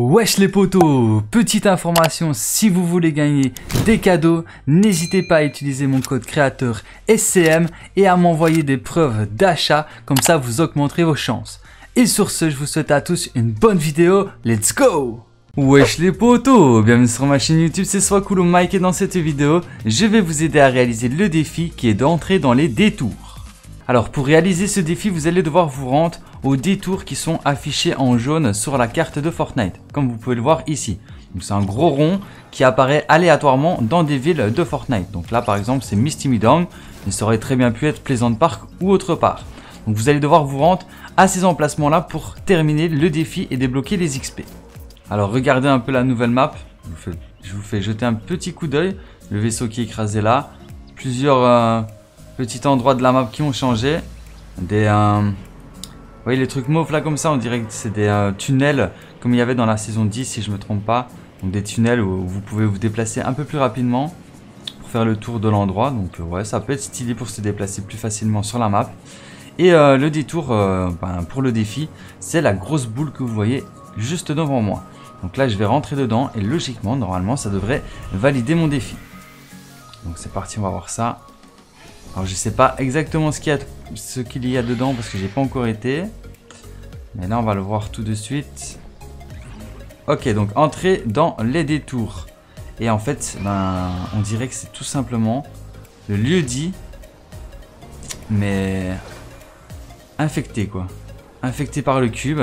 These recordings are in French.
Wesh les potos, petite information, si vous voulez gagner des cadeaux, n'hésitez pas à utiliser mon code créateur SCM et à m'envoyer des preuves d'achat, comme ça vous augmenterez vos chances. Et sur ce, je vous souhaite à tous une bonne vidéo, let's go! Wesh les potos, bienvenue sur ma chaîne YouTube, c'est Soiscool Mec et dans cette vidéo, je vais vous aider à réaliser le défi qui est d'entrer dans les détours. Alors pour réaliser ce défi, vous allez devoir vous rendre aux détours qui sont affichés en jaune sur la carte de Fortnite, comme vous pouvez le voir ici. C'est un gros rond qui apparaît aléatoirement dans des villes de Fortnite. Donc là par exemple c'est Misty Midtown, mais ça aurait très bien pu être Pleasant Park ou autre part. Donc vous allez devoir vous rendre à ces emplacements là pour terminer le défi et débloquer les XP. Alors regardez un peu la nouvelle map, je vous fais jeter un petit coup d'œil, le vaisseau qui est écrasé là, plusieurs petits endroits de la map qui ont changé, des... Vous voyez les trucs mauves là comme ça, on dirait que c'est des tunnels comme il y avait dans la saison 10 si je me trompe pas. Donc des tunnels où vous pouvez vous déplacer un peu plus rapidement pour faire le tour de l'endroit. Donc ouais, ça peut être stylé pour se déplacer plus facilement sur la map. Et le détour pour le défi, c'est la grosse boule que vous voyez juste devant moi. Donc là je vais rentrer dedans et logiquement, normalement ça devrait valider mon défi. Donc c'est parti, on va voir ça. Alors je sais pas exactement ce qu'il y a dedans parce que j'ai pas encore été. Mais là on va le voir tout de suite. Ok, donc entrer dans les détours. Et en fait on dirait que c'est tout simplement le lieu dit. Mais infecté quoi. Infecté par le cube.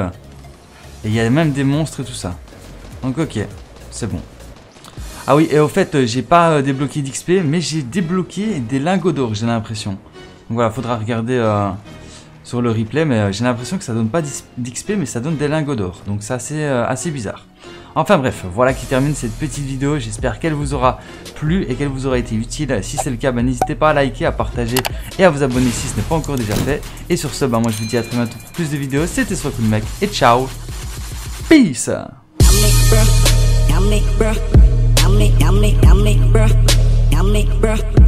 Et il y a même des monstres et tout ça. Donc ok, c'est bon. Ah oui, et au fait, j'ai pas débloqué d'XP, mais j'ai débloqué des lingots d'or, j'ai l'impression. Donc voilà, faudra regarder sur le replay, mais j'ai l'impression que ça donne pas d'XP, mais ça donne des lingots d'or. Donc c'est assez bizarre. Enfin bref, voilà qui termine cette petite vidéo. J'espère qu'elle vous aura plu et qu'elle vous aura été utile. Si c'est le cas, n'hésitez pas à liker, à partager et à vous abonner si ce n'est pas encore déjà fait. Et sur ce, moi je vous dis à très bientôt pour plus de vidéos. C'était Soiscool Mec et ciao. Peace. I'm Nick, bruh. I'm Nick, bruh.